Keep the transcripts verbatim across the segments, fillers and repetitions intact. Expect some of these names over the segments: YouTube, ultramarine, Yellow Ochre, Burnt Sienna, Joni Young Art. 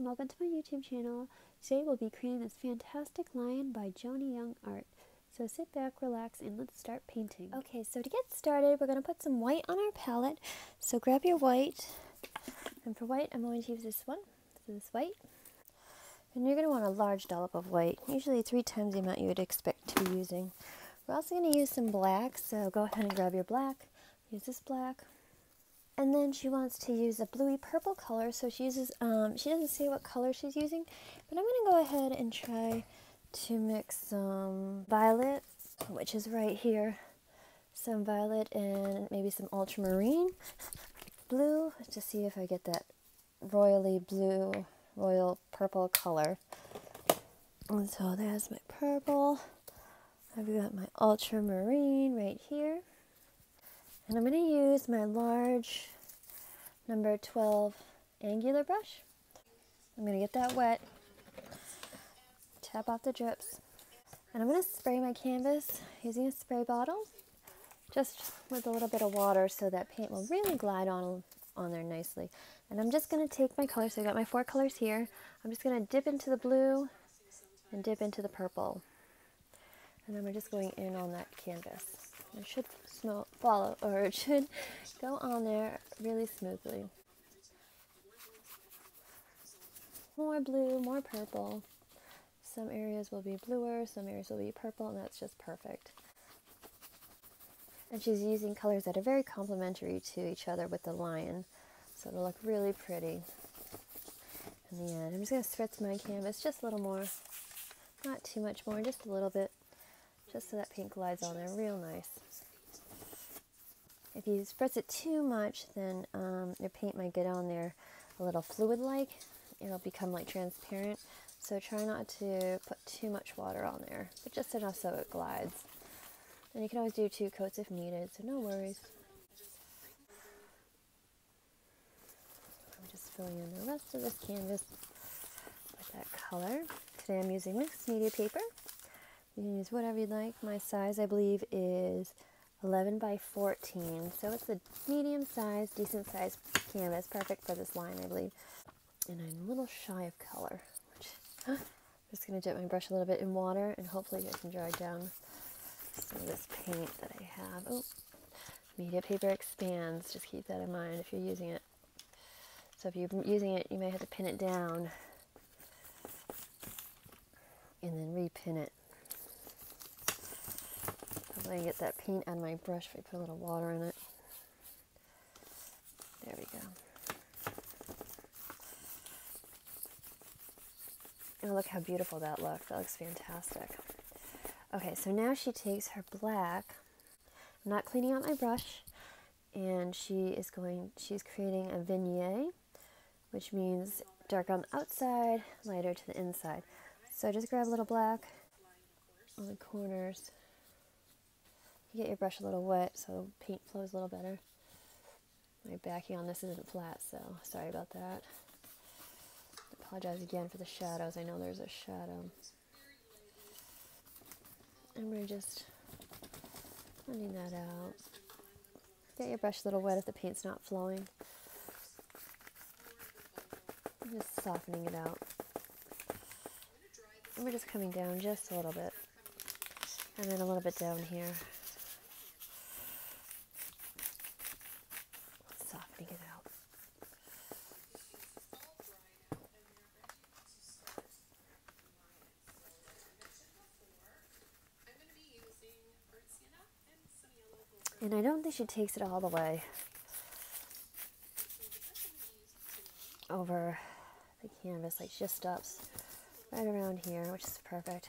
and welcome to my YouTube channel. Today we'll be creating this fantastic lion by Joni Young Art. So sit back, relax, and let's start painting. Okay, so to get started, we're going to put some white on our palette. So grab your white, and for white I'm going to use this one, so this white. And you're going to want a large dollop of white, usually three times the amount you would expect to be using. We're also going to use some black, so go ahead and grab your black, use this black. And then she wants to use a bluey purple color, so she uses, um, she doesn't say what color she's using, but I'm going to go ahead and try to mix some violet, which is right here, some violet and maybe some ultramarine blue, to see if I get that royally blue, royal purple color. And so there's my purple, I've got my ultramarine right here. And I'm going to use my large number twelve angular brush. I'm going to get that wet, tap off the drips, and I'm going to spray my canvas using a spray bottle, just with a little bit of water so that paint will really glide on, on there nicely. And I'm just going to take my color, so I got my four colors here, I'm just going to dip into the blue and dip into the purple. And then we're just going in on that canvas. It should snow, follow, or it should go on there really smoothly. More blue, more purple. Some areas will be bluer, some areas will be purple, and that's just perfect. And she's using colors that are very complementary to each other with the lion, so it'll look really pretty. In the end, I'm just going to spritz my canvas just a little more, not too much more, just a little bit. Just so that paint glides on there real nice. If you spritz it too much, then um, your paint might get on there a little fluid-like. It'll become like transparent. So try not to put too much water on there, but just enough so it glides. And you can always do two coats if needed, so no worries. I'm just filling in the rest of this canvas with that color. Today I'm using mixed media paper. You can use whatever you'd like. My size, I believe, is eleven by fourteen. So it's a medium size, decent size canvas. Perfect for this line, I believe. And I'm a little shy of color. Which, huh, I'm just going to dip my brush a little bit in water and hopefully I can dry down some of this paint that I have. Oh, media paper expands. Just keep that in mind if you're using it. So if you're using it, you may have to pin it down and then re-pin it. I get that paint out of my brush if I put a little water in it. There we go. And look how beautiful that looks. That looks fantastic. Okay, so now she takes her black. I'm not cleaning out my brush. And she is going, she's creating a vignette, which means dark on the outside, lighter to the inside. So just grab a little black on the corners. You get your brush a little wet so paint flows a little better. My backing on this isn't flat, so sorry about that. I apologize again for the shadows. I know there's a shadow. And we're just blending that out. Get your brush a little wet if the paint's not flowing. I'm just softening it out. And we're just coming down just a little bit. And then a little bit down here. And I don't think she takes it all the way over the canvas, like she just stops right around here, which is perfect.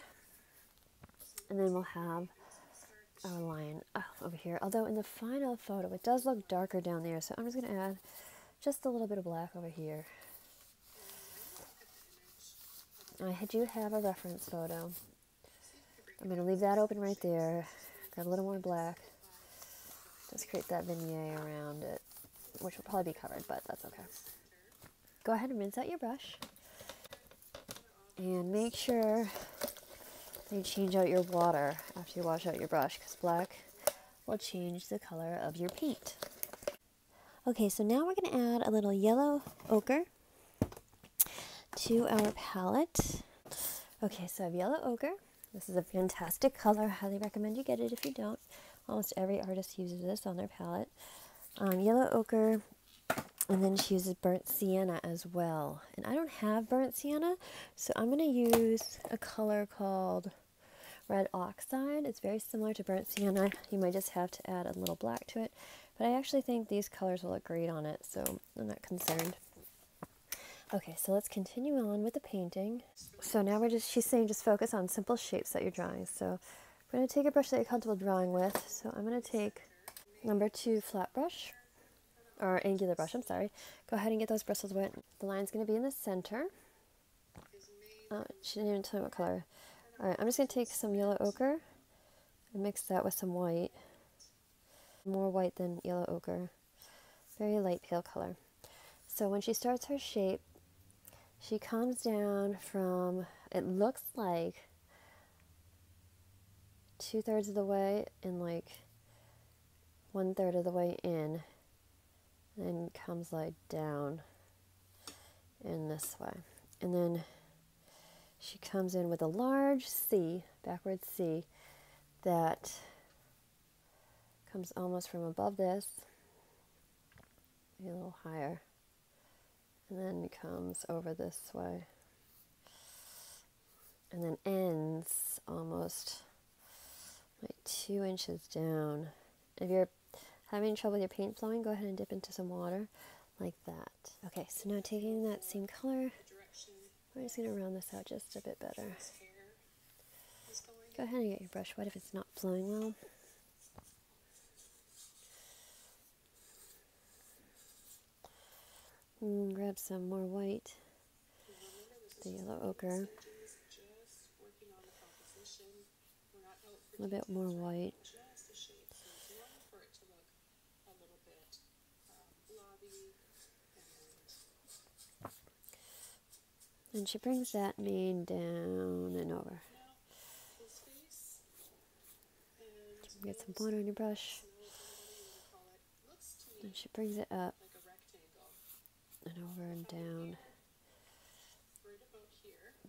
And then we'll have our line over here. Although in the final photo, it does look darker down there, so I'm just going to add just a little bit of black over here. I do have a reference photo. I'm going to leave that open right there. Grab a little more black. Just create that vignette around it, which will probably be covered, but that's okay. Go ahead and rinse out your brush. And make sure you change out your water after you wash out your brush, because black will change the color of your paint. Okay, so now we're going to add a little yellow ochre. to our palette. Okay, so I have Yellow Ochre. This is a fantastic color. I highly recommend you get it if you don't. Almost every artist uses this on their palette. Um, Yellow Ochre, and then she uses Burnt Sienna as well. And I don't have Burnt Sienna, so I'm going to use a color called Red Oxide. It's very similar to Burnt Sienna. You might just have to add a little black to it. But I actually think these colors will look great on it, so I'm not concerned. Okay, so let's continue on with the painting. So now we're just, she's saying just focus on simple shapes that you're drawing. So we're going to take a brush that you're comfortable drawing with. So I'm going to take number two flat brush, or angular brush, I'm sorry. Go ahead and get those bristles wet. The line's going to be in the center. Oh, she didn't even tell me what color. All right, I'm just going to take some Yellow Ochre and mix that with some white. More white than Yellow Ochre. Very light pale color. So when she starts her shape, she comes down from, it looks like two thirds of the way and like one third of the way in, and comes like down in this way. And then she comes in with a large C, backward C, that comes almost from above this, maybe a little higher. And then comes over this way, and then ends almost like two inches down. If you're having trouble with your paint flowing, go ahead and dip into some water like that. Okay, so now taking that same color, we're just gonna round this out just a bit better. Go ahead and get your brush wet if it's not flowing well. And grab some more white, the Yellow Ochre, a little bit more white, and she brings that mane down and over. Get some water on your brush, and she brings it up. And over and down.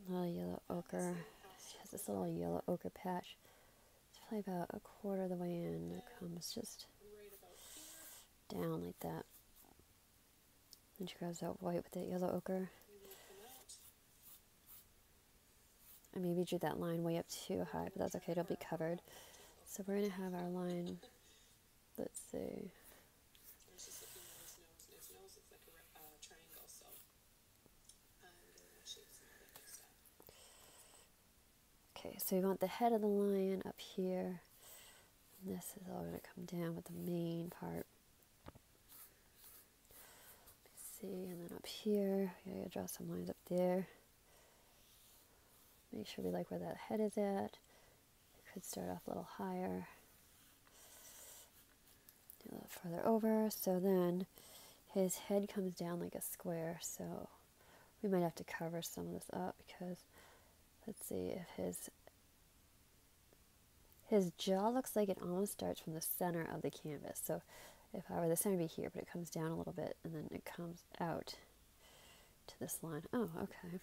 Little Yellow Ochre. She has this little Yellow Ochre patch. It's probably about a quarter of the way in. It comes just down like that. Then she grabs out white with that Yellow Ochre. I maybe drew that line way up too high, but that's okay, it'll be covered. So we're going to have our line, let's see. Okay, so we want the head of the lion up here. And this is all going to come down with the main part. Let's see, and then up here, we gotta draw some lines up there. Make sure we like where that head is at. It could start off a little higher, a little further over. So then his head comes down like a square. So we might have to cover some of this up because. Let's see if his his jaw looks like it almost starts from the center of the canvas. So if I were the center, it'd be here, but it comes down a little bit, and then it comes out to this line. Oh, okay.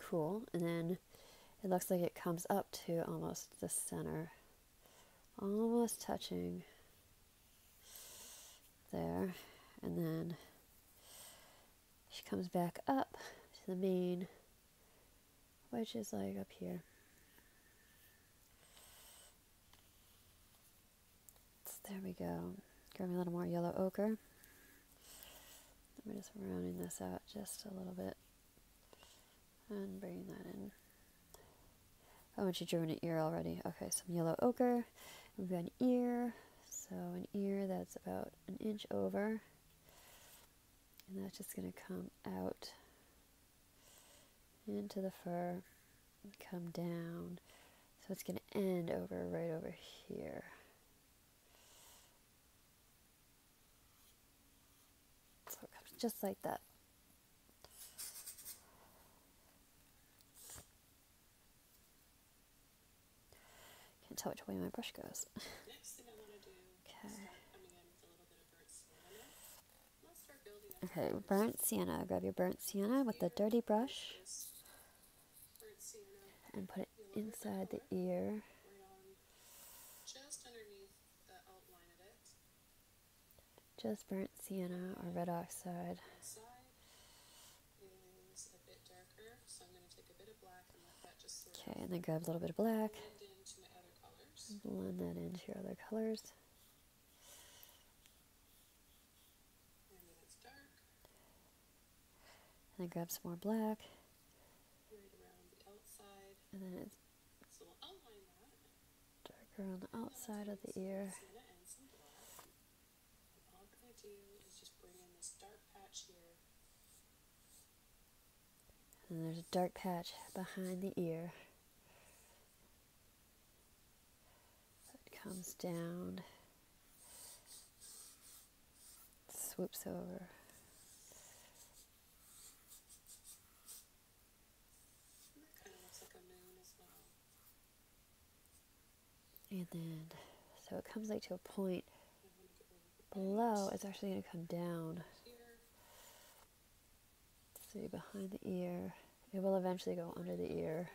Cool. And then it looks like it comes up to almost the center. Almost touching there. And then she comes back up to the mane, which is like up here. So there we go. Grab me a little more Yellow Ochre. I'm just rounding this out just a little bit and bringing that in. Oh, and she drew an ear already. Okay, some Yellow Ochre. We've got an ear. So an ear that's about an inch over. And that's just gonna come out into the fur and come down, so it's going to end over right over here. So it comes just like that. Can't tell which way my brush goes. Next thing I want to do, okay. Start coming in with a little bit of Burnt Sienna. Let's start building up Okay, burnt sienna. Grab your burnt sienna with the dirty brush and put it inside the ear. Just underneath the outline of it. Just burnt sienna or red oxide. Okay, and then grab a little bit of black. Blend that into your other colors. And then grab some more black. And then it's darker on the outside of the ear. All I'm going to do is just bring in this dark patch here. And there's a dark patch behind the ear. Comes down, swoops over. Kind of looks like a moon as well. And then, so it comes like to a point below, it's actually going to come down. So you're behind the ear, it will eventually go under the ear.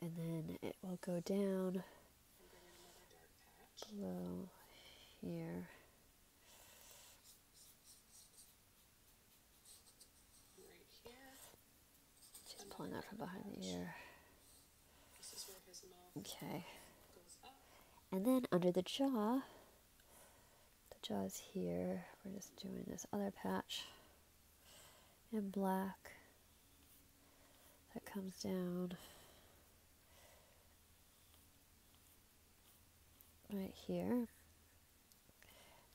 And then it will go down below here. Just pulling that from behind the ear. Okay. And then under the jaw, the jaw is here. We're just doing this other patch in black that comes down. Right here,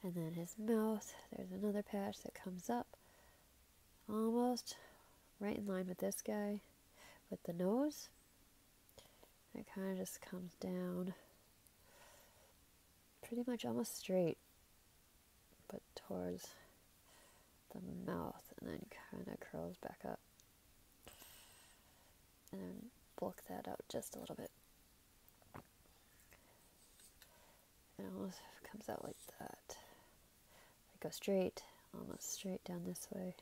and then his mouth, there's another patch that comes up almost right in line with this guy with the nose. It kind of just comes down pretty much almost straight, but towards the mouth, and then kind of curls back up, and then bulk that out just a little bit. It almost comes out like that. It goes straight, almost straight down this way.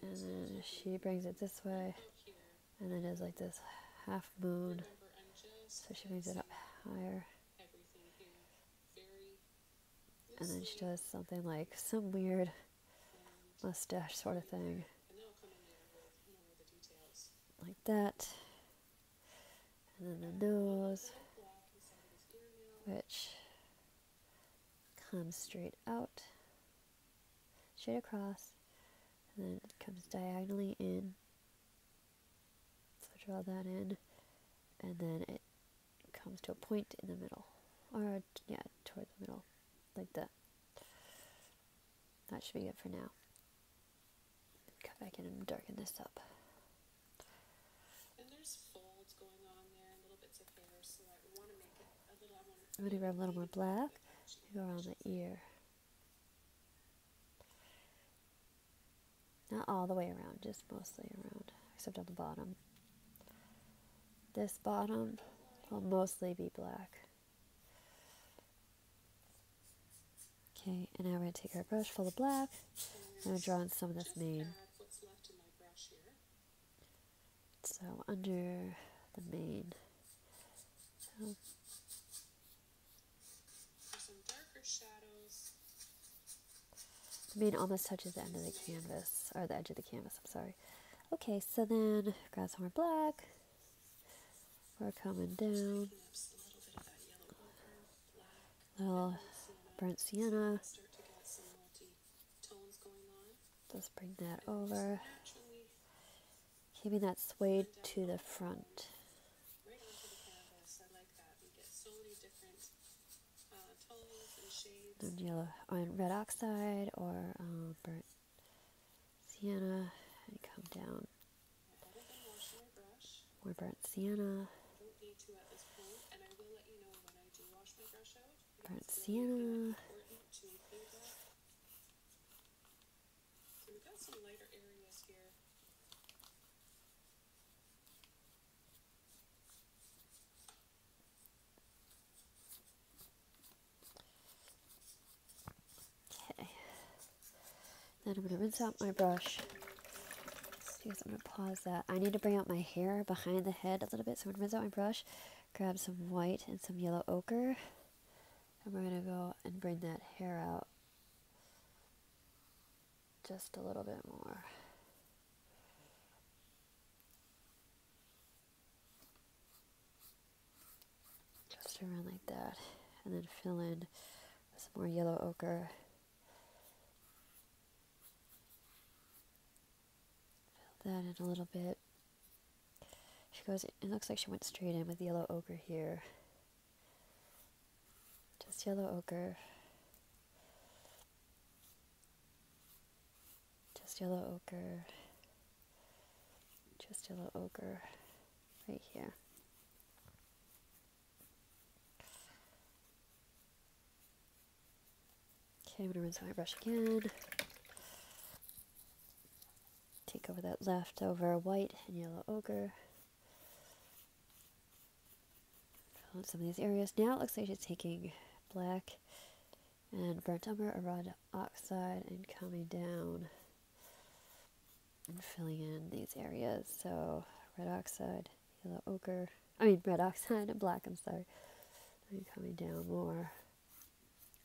And then she brings it this way. And then it's like this half moon. So she brings it up higher. And then she does something like some weird mustache sort of thing. Like that. And then the nose, which comes straight out, straight across, and then it comes diagonally in, so draw that in, and then it comes to a point in the middle, or yeah, toward the middle, like that. That should be it for now. Come back in and darken this up. And there's folds going on there, little bits of hair, so I want to make it a little, I want I'm going to grab a little more black and go around the ear. Not all the way around, just mostly around, except on the bottom. This bottom will mostly be black. Okay, and now we're going to take our brush full of black and draw in some of this mane. So under the mane. So I mean, almost touches the end of the canvas, or the edge of the canvas, I'm sorry. Okay, so then grab some more black. We're coming down. Little burnt sienna. Just bring that over. Keeping that swayed to the front. And yellow on red oxide or um, burnt sienna, and come down. More burnt sienna. Burnt sienna. Then I'm going to rinse out my brush. I guess I'm going to pause that. I need to bring out my hair behind the head a little bit, so I'm going to rinse out my brush, grab some white and some yellow ochre, and we're going to go and bring that hair out just a little bit more. Just around like that, and then fill in with some more yellow ochre. That in a little bit. She goes, it looks like she went straight in with yellow ochre here. Just yellow ochre. Just yellow ochre. Just yellow ochre. Right here. Okay, I'm gonna rinse my brush again. Take over that leftover white and yellow ochre. Fill in some of these areas. Now it looks like she's taking black and burnt umber, aurora oxide, and coming down and filling in these areas. So red oxide, yellow ochre, I mean red oxide and black, I'm sorry. And coming down more.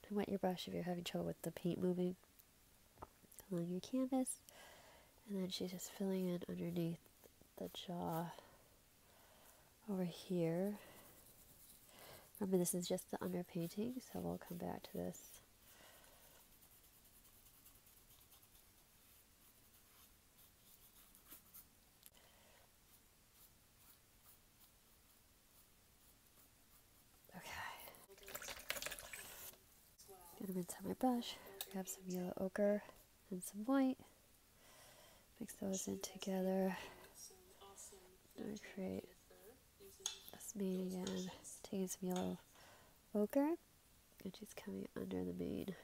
And wet your brush if you're having trouble with the paint moving along your canvas. And then she's just filling in underneath the jaw over here. Remember, this is just the underpainting, so we'll come back to this. Okay. Gonna rinse out my brush, grab some yellow ochre and some white. Mix those in together, and create this mane again, taking some yellow ochre, and she's coming under the mane.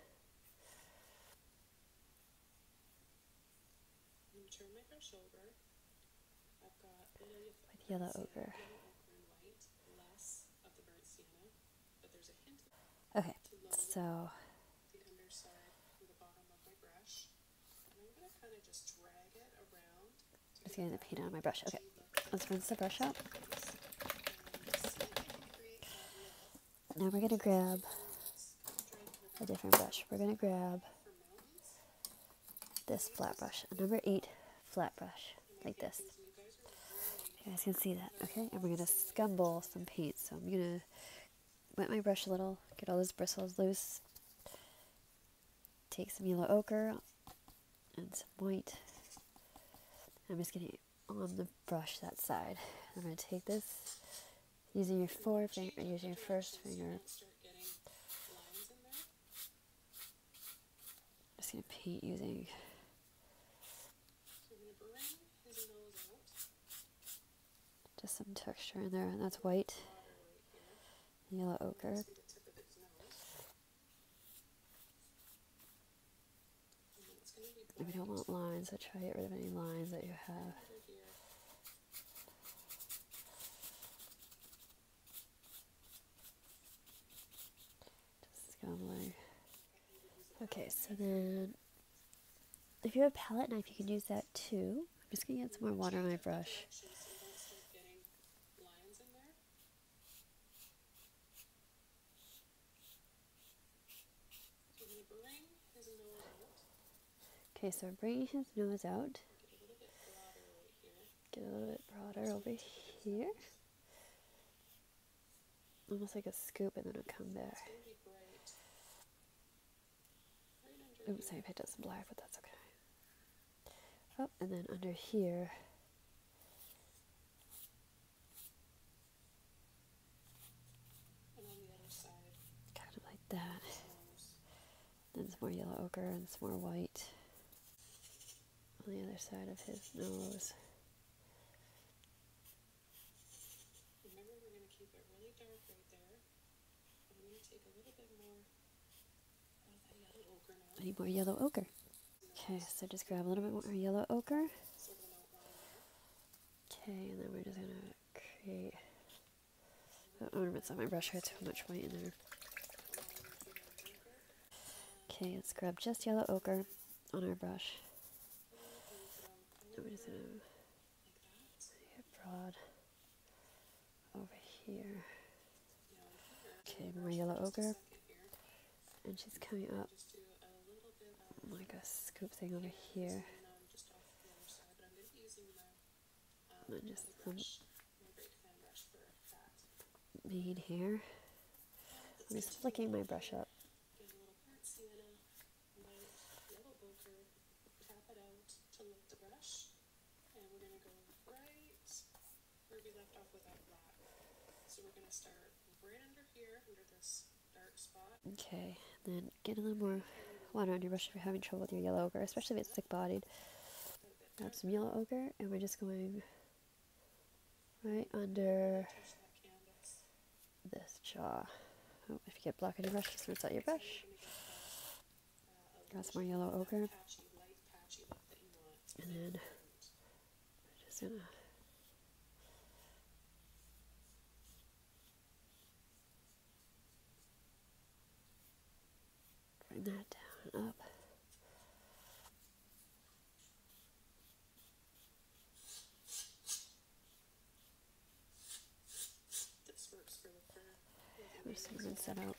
With yellow ochre. Okay, so just getting the paint out of my brush. Okay, let's rinse the brush out. Now we're going to grab a different brush. We're going to grab this flat brush, a number eight flat brush, like this. You guys can see that, okay? And we're going to scumble some paint. So I'm going to wet my brush a little, get all those bristles loose, take some yellow ochre and some white. I'm just going to on the brush that side. I'm going to take this using your forefinger, using your first finger. I'm just going to paint using just some texture in there, and that's white and yellow ochre. We don't want lines, so try to get rid of any lines that you have. Just scumbling. Okay, so then if you have a palette knife, you can use that too. I'm just going to get some more water on my brush. Okay, so I'm bringing his nose out. Get a little bit broader over here. Almost like a scoop, and then it'll come there. Oops, I picked up some black, but that's okay. Oh, and then under here. Kind of like that. Then some more yellow ochre and some more white. On the other side of his nose. Remember, we're going to keep it really dark right there. I'm going to take a little bit more of that yellow ochre now. I need more yellow ochre. Okay, so just grab a little bit more yellow ochre. Okay, and then we're just going to create. Oh, I'm going to rinse out my brush. I got too much white in there. Okay, let's grab just yellow ochre. on our brush. And we're just going to hit broad over here. Okay, more yellow ochre. And she's coming up like a scoop thing over here. And then just some mane hair. I'm just flicking my brush up. Okay, then get a little more water on your brush if you're having trouble with your yellow ochre, especially if it's thick-bodied. Grab some yellow ochre, and we're just going right under this jaw. Oh, if you get black on your brush, just rinse out your brush. Grab some more yellow ochre, and then we're just gonna bring that down up. I'm just gonna rinse that out.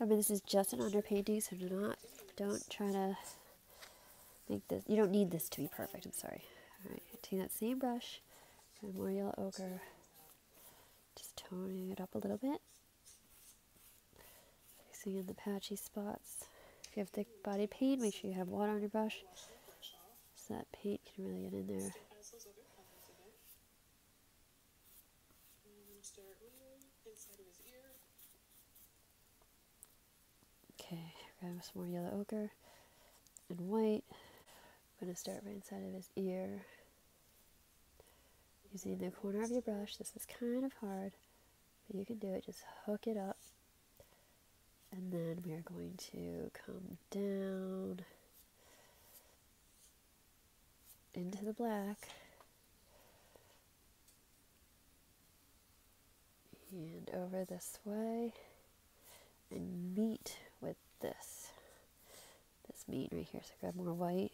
Remember, this is just an underpainting, so do not, don't try to make this. You don't need this to be perfect. I'm sorry. All right, take that same brush and more yellow ochre, just toning it up a little bit. Fixing in the patchy spots. If you have thick body paint, make sure you have water on your brush so that paint can really get in there. Okay, grab some more yellow ochre and white. I'm going to start right inside of his ear. Using the corner of your brush, this is kind of hard, but you can do it. Just hook it up, and then we are going to come down into the black and over this way and meet with this. This meat right here, so grab more white.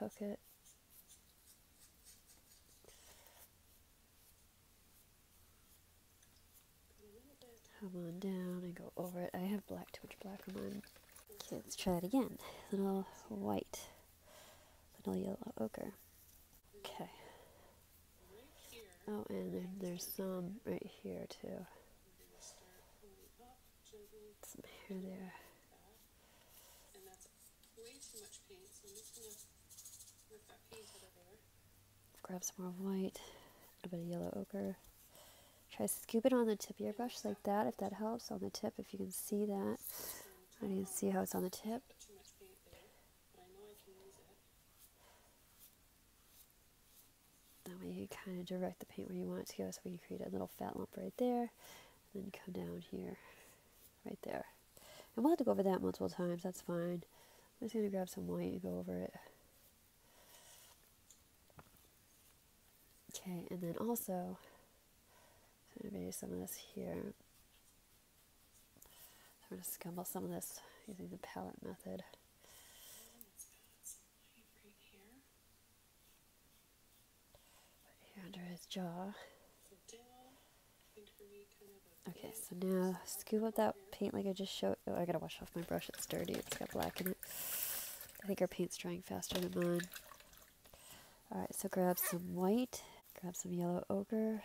Hook it. Come on down and go over it. I have black, too much black on mine. Okay, let's try it again. Little white, little yellow ochre. Okay. Oh, and then there's some right here, too. Some hair there. Grab some more white, a bit of yellow ochre. Try to scoop it on the tip of your brush like that, if that helps, on the tip, if you can see that. I can see how it's on the tip. That way you kind of direct the paint where you want it to go, so we can create a little fat lump right there, and then come down here, right there. And we'll have to go over that multiple times, that's fine. I'm just going to grab some white and go over it. Okay, and then also, I'm going to do some of this here. I'm going to scumble some of this using the palette method. Put it under his jaw. Okay, so now scoop up that paint like I just showed. Oh, I gotta wash off my brush. It's dirty. It's got black in it. I think our paint's drying faster than mine. Alright, so grab some white. Grab some yellow ochre.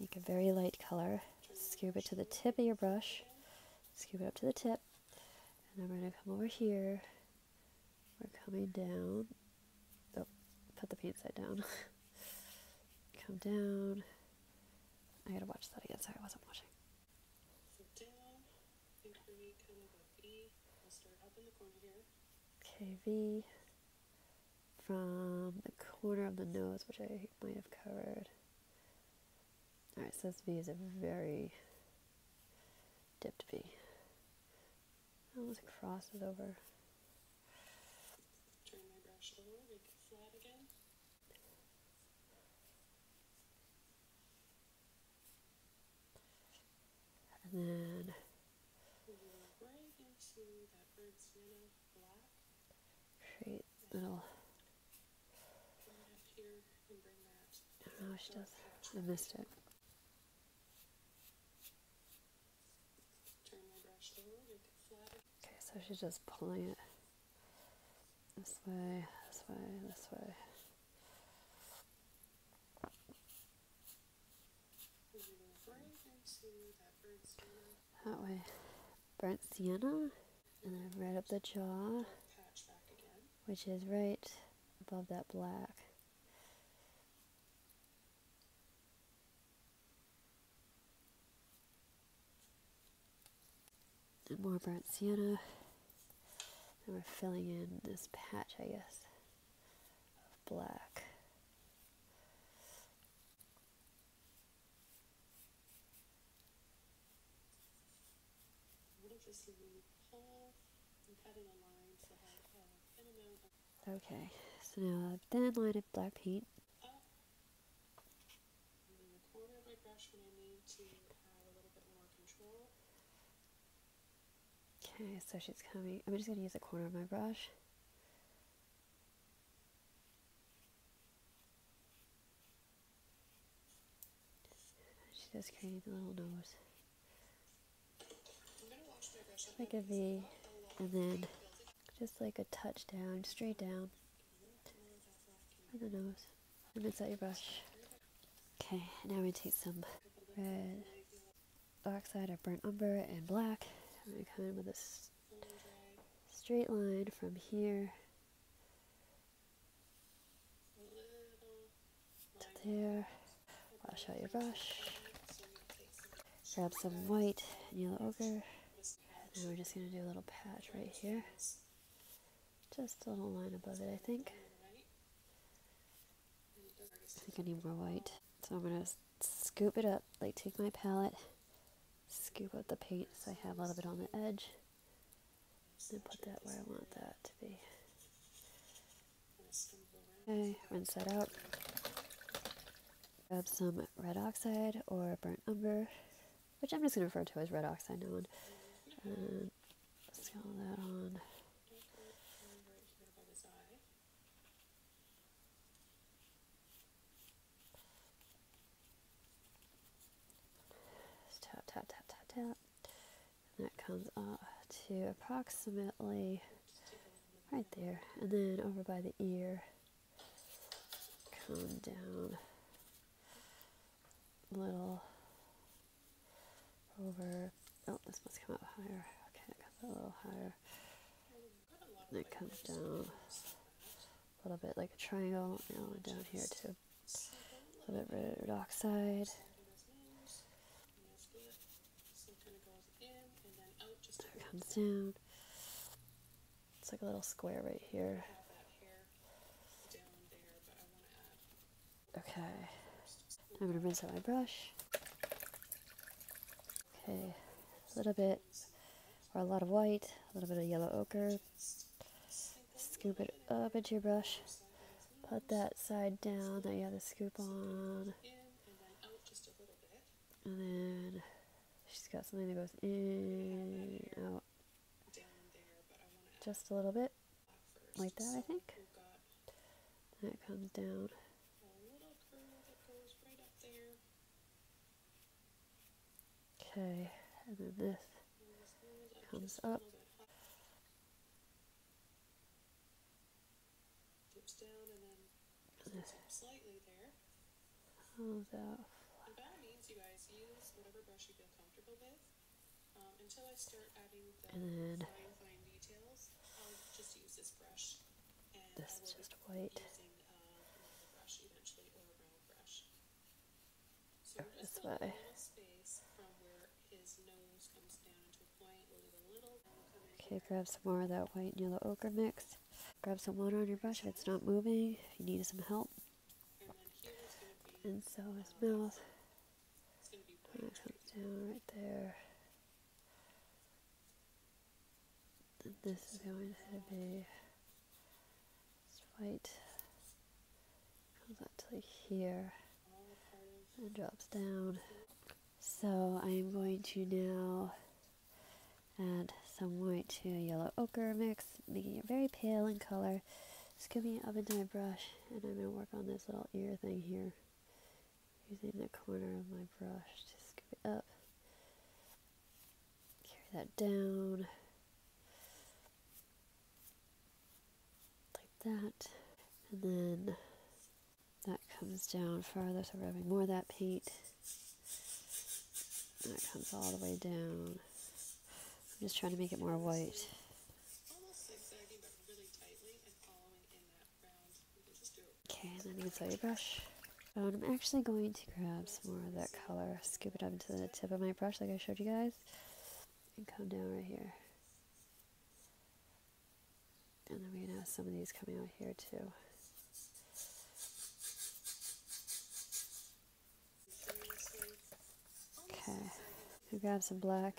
Make a very light color. Scoop it to the tip of your brush. Scoop it up to the tip. And then we're going to come over here. We're coming down. Oh, put the paint side down. Come down. I gotta watch that again. Sorry, I wasn't watching. Okay, V from the corner of the nose, which I might have covered. Alright, so this V is a very dipped V. I almost crossed it over. Turn my brush over, make it flat again. And then see that bird sienna black. Great little. No, she does. I missed it. Okay, so she's just pulling it this way, this way, this way. That way. Burnt sienna, and then right up the jaw, which is right above that black. And more burnt sienna, and we're filling in this patch, I guess, of black. Okay, so now a thin line of black paint. And in the corner of my brush, when I need to have a little bit more control. Okay, so she's coming. I'm just going to use the corner of my brush. She's just creating the little nose. Like a V, and then just like a touch down, straight down on the nose, and it's out your brush. Okay, now we take some red oxide or burnt umber and black. I'm going to come in with a straight line from here to there. Wash out your brush. Grab some white and yellow ochre. And we're just going to do a little patch right here. Just a little line above it, I think. I think I need more white. So I'm going to scoop it up, like take my palette, scoop up the paint so I have a little bit on the edge, and put that where I want that to be. Okay, rinse that out. Grab some red oxide or burnt umber, which I'm just going to refer to as red oxide now on. And scale that on. Just tap, tap, tap, tap, tap. And that comes off to approximately right there. And then over by the ear, come down a little over. Oh, this must come up higher. Okay, it comes a little higher. And it comes down a little bit like a triangle. Now down here too. A little bit red oxide. It comes down. It's like a little square right here. Okay. I'm gonna rinse out my brush. Okay. A little bit, or a lot of white, a little bit of yellow ochre. Scoop it up into your brush. Put that side down that you have the scoop on. And then she's got something that goes in and out. Just a little bit, like that, I think. And it comes down. Okay. And then this comes up, dips down, and then slightly there. Comes out. And by all means, you guys use whatever brush you feel comfortable with. Um, until I start adding the fine, fine details, I'll just use this brush. And this is just white. Using uh, another brush eventually, or a round brush. So oh, this way. Okay, grab some more of that white and yellow ochre mix. Grab some water on your brush if it's not moving, if you need some help. And so his mouth. And it comes down right there. And this is going to be just white. Comes up to like here. And drops down. So I'm going to now add some white to yellow ochre mix, making it very pale in color. Skimming it up into my brush, and I'm going to work on this little ear thing here, using the corner of my brush to scoop it up, carry that down, like that, and then that comes down farther, so we're having more of that paint, and that comes all the way down. I'm just trying to make it more white. Okay, and then you can throw your brush. Oh, and I'm actually going to grab some more of that color, scoop it up into the tip of my brush like I showed you guys, and come down right here. And then we're gonna have some of these coming out here too. Okay, I'll grab some black.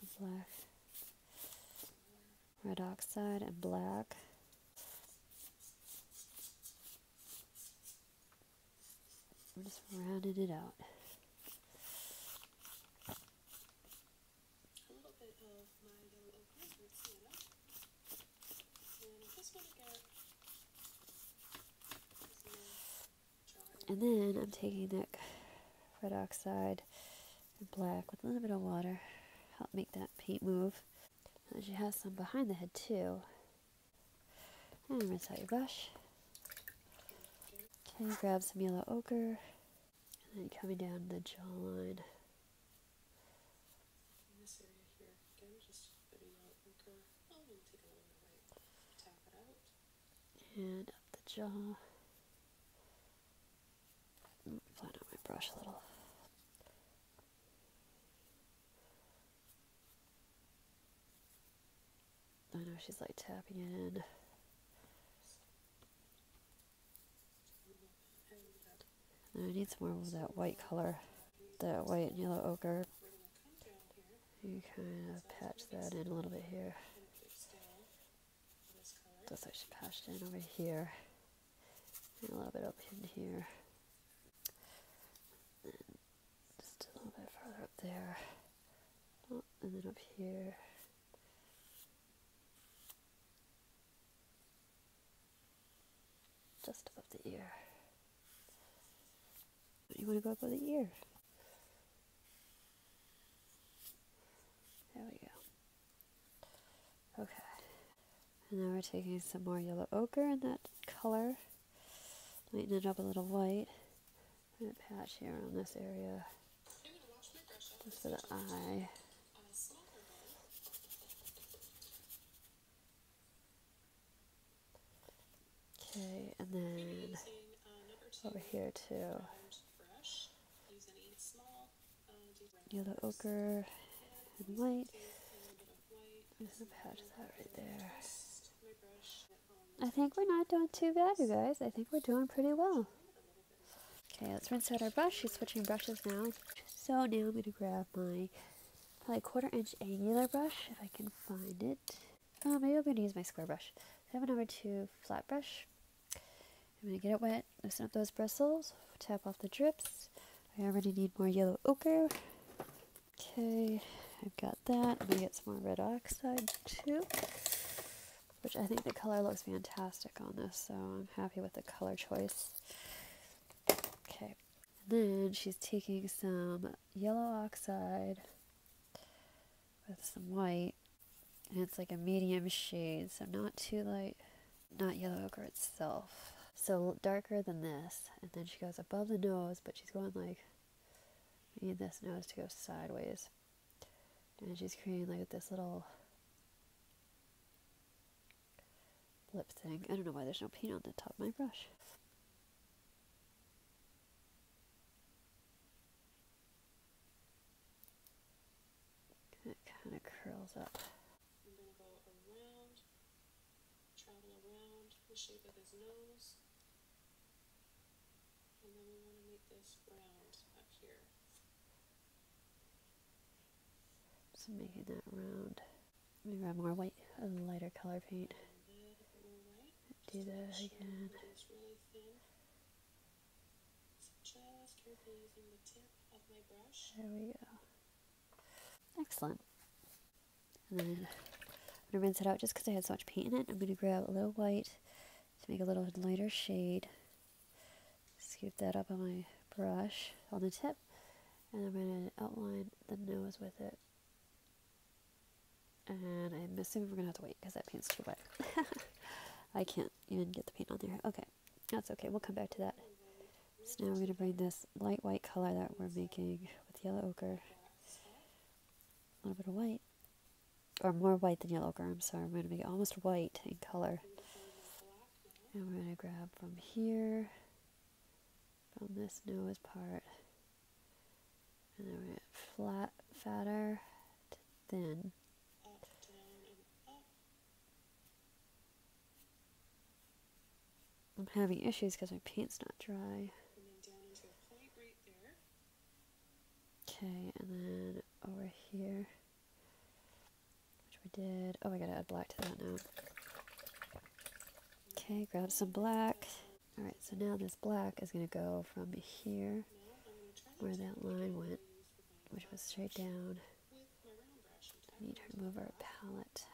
Some black. Red oxide and black. I'm just rounding it out. A little bit of my yellow ochre and mixing it up. And I just want to get some jar. And then I'm taking that red oxide and black with a little bit of water, help make that paint move. And she has some behind the head too. And I'm going to tell your brush. Okay, grab some yellow ochre. And then coming down the jawline. In this area here, again, just a bit of yellow ochre. I'm going to take a little bit of white, tap it out. And up the jaw. Flatten out my brush a little. I know she's like tapping it in. And I need some more of that white color, that white and yellow ochre. You kind of patch that in a little bit here. Looks like she patched in over here. And a little bit up in here. And just a little bit further up there. Oh, and then up here. Just above the ear. You want to go above the ear. There we go. Okay. And now we're taking some more yellow ochre in that color. Lighten it up a little white. I'm going to patch here on this area. Just for the eye. Okay, and then over here too, yellow ochre and white. I'm just gonna patch that right there. I think we're not doing too bad, you guys. I think we're doing pretty well. Okay, let's rinse out our brush. She's switching brushes now. So now I'm gonna grab my probably quarter inch angular brush if I can find it. Oh, maybe I'm gonna use my square brush. I have a number two flat brush. I'm going to get it wet, loosen up those bristles, tap off the drips. I already need more yellow ochre. Okay, I've got that. I'm going to get some more red oxide too, which I think the color looks fantastic on this, so I'm happy with the color choice. Okay, and then she's taking some yellow oxide with some white, and it's like a medium shade, so not too light, not yellow ochre itself. So darker than this, and then she goes above the nose, but she's going like, I need this nose to go sideways. And she's creating like this little lip thing. I don't know why there's no paint on the top of my brush. It kind of curls up. I'm going to go around, travel around the shape of his nose. And then we want to make this round up here. Just making that round. Let me grab more white, a lighter color paint. Do that again. Just carefully using the tip of my brush. There we go. Excellent. And then I'm going to rinse it out just because I had so much paint in it. I'm going to grab a little white to make a little lighter shade. Scoop that up on my brush on the tip. And I'm going to outline the nose with it. And I'm assuming we're going to have to wait because that paint's too wet. I can't even get the paint on there. Okay, that's okay. We'll come back to that. So now we're going to bring this light white color that we're making with yellow ochre. A little bit of white. Or more white than yellow ochre. I'm sorry. I'm going to make it almost white in color. And we're going to grab from here, from this nose part. And then we're going to flat, fatter to thin. I'm having issues because my paint's not dry. Okay, and then over here, which we did. Oh, I gotta add black to that now. Okay, grab some black. All right, so now this black is gonna go from here, where that line went, which was straight down. I need to move our palette.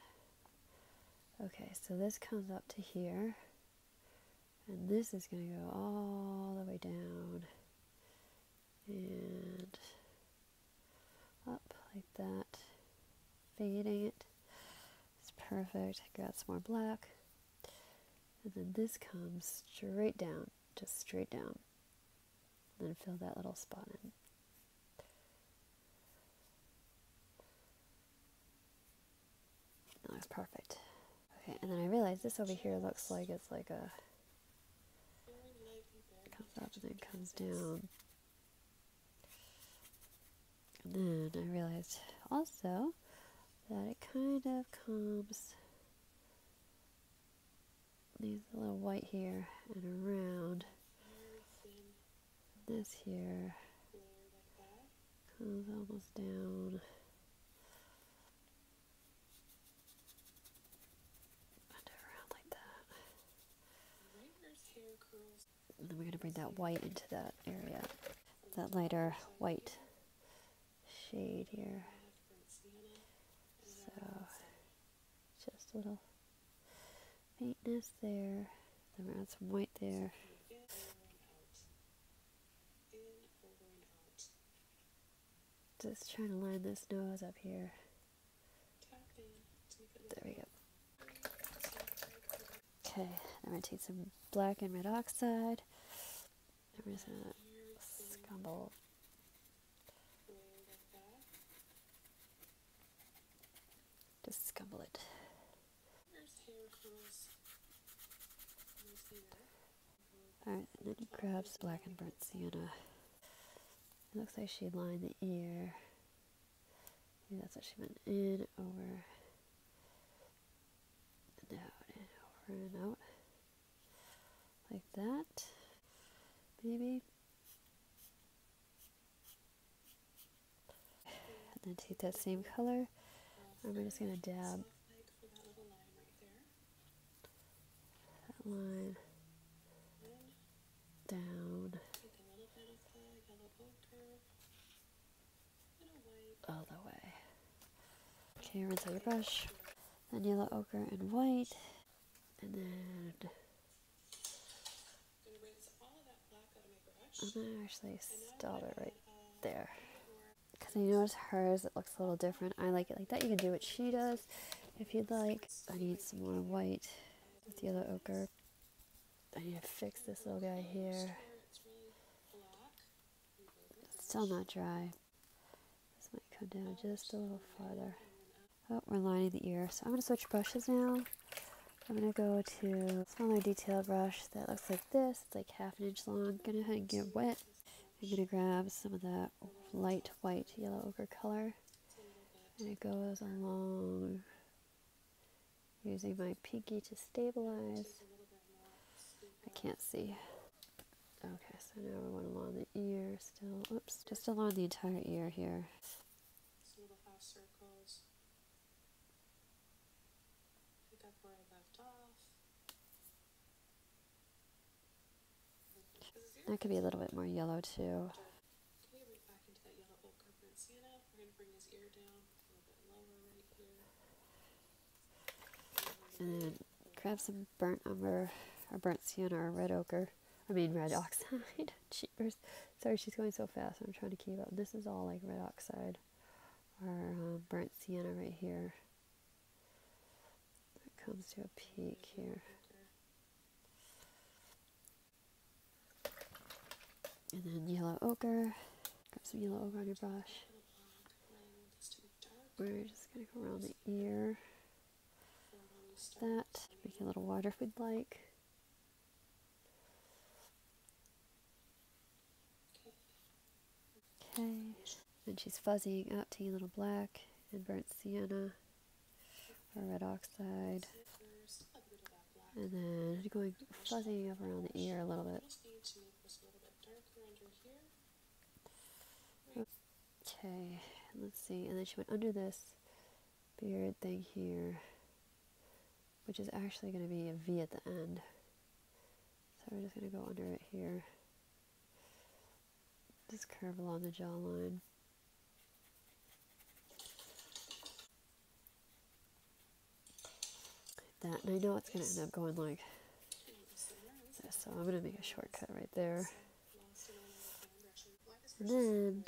Okay, so this comes up to here, and this is gonna go all the way down and up like that, fading it. It's perfect. Got some more black, and then this comes straight down, just straight down. Then fill that little spot in. That looks perfect. Okay, and then I realized this over here looks like it's like a, comes up and then comes down. And then I realized also that it kind of comes, leaves a little white here and around. This here comes almost down. And around like that. And then we're going to bring that white into that area. That lighter white shade here. So, just a little faintness there. Then we're going to add some white there. Just trying to line this nose up here. There we go. Okay, I'm going to take some black and red oxide. I'm just going to scumble. Just scumble it. Alright, and then grab some black and burnt sienna. It looks like she lined the ear. Maybe that's what she went in, over, and out, and over, and out. Like that, maybe. And then take that same color, and we're just going to dab that line down. All the way. Okay, rinse out your brush. Then yellow ochre and white. And then I'm gonna actually stop it right there. Because I noticed hers, it looks a little different. I like it like that. You can do what she does if you'd like. I need some more white with yellow ochre. I need to fix this little guy here. It's still not dry. Come down just a little farther. Oh, we're lining the ear. So I'm going to switch brushes now. I'm going to go to a smaller detail brush that looks like this. It's like half an inch long. Go ahead and get wet. I'm going to grab some of that light white yellow ochre color. And it goes along using my pinky to stabilize. I can't see. Okay, so now we want along the ear still. Oops, just along the entire ear here. Circles, pick up where I left off. That could be a little bit more yellow too. Okay, we're back into that yellow ochre burnt sienna. We're going to bring his ear down. and grab some burnt umber or burnt sienna or red ochre. I mean red oxide. Cheapers. Sorry, she's going so fast. I'm trying to keep up. This is all like red oxide or um, burnt sienna right here. That comes to a peak here. And then yellow ochre. Grab some yellow ochre on your brush. We're just going to go around the ear. That. Make it a little wider if we'd like. Okay. And she's fuzzing up to a little black and burnt sienna or red oxide. And then going fuzzing up around the ear a little bit. Okay, let's see. And then she went under this beard thing here, which is actually going to be a V at the end. So we're just going to go under it here. Just curve along the jawline. That, and I know it's going to end up going like this, so I'm going to make a shortcut right there. And then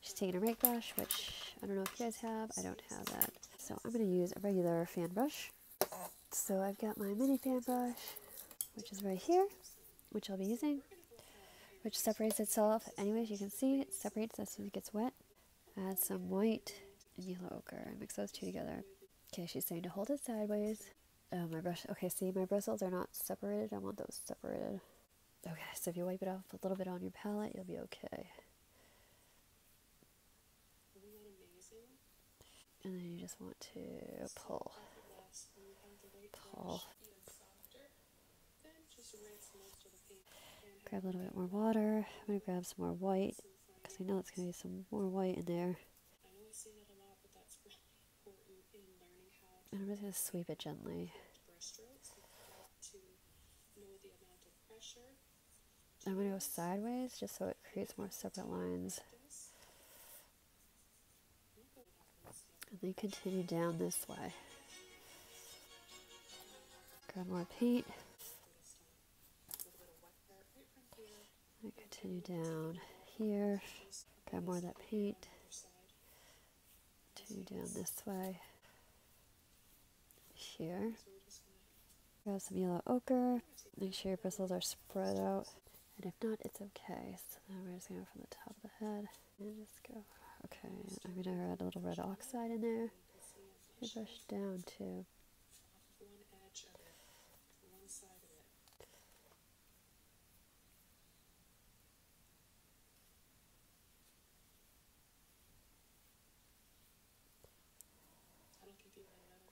she's taking a rake brush, which I don't know if you guys have. I don't have that. So I'm going to use a regular fan brush. So I've got my mini fan brush, which is right here, which I'll be using, which separates itself. Anyways, you can see it separates as soon as it gets wet. Add some white and yellow ochre and mix those two together. Okay, she's saying to hold it sideways. Oh, my brush. Okay, see, my bristles are not separated. I want those separated. Okay, so if you wipe it off a little bit on your palette, you'll be okay. And then you just want to pull. Pull. Grab a little bit more water. I'm going to grab some more white because I know it's going to be some more white in there. And I'm just going to sweep it gently. I'm going to go sideways just so it creates more separate lines. And then continue down this way. Grab more paint. And continue down here. Grab more of that paint. Continue down this way. Here. Grab some yellow ochre. Make sure your bristles are spread out. And if not, it's okay. So now we're just going to go from the top of the head. And just go. Okay. I'm going to add a little red oxide in there. You brush down too.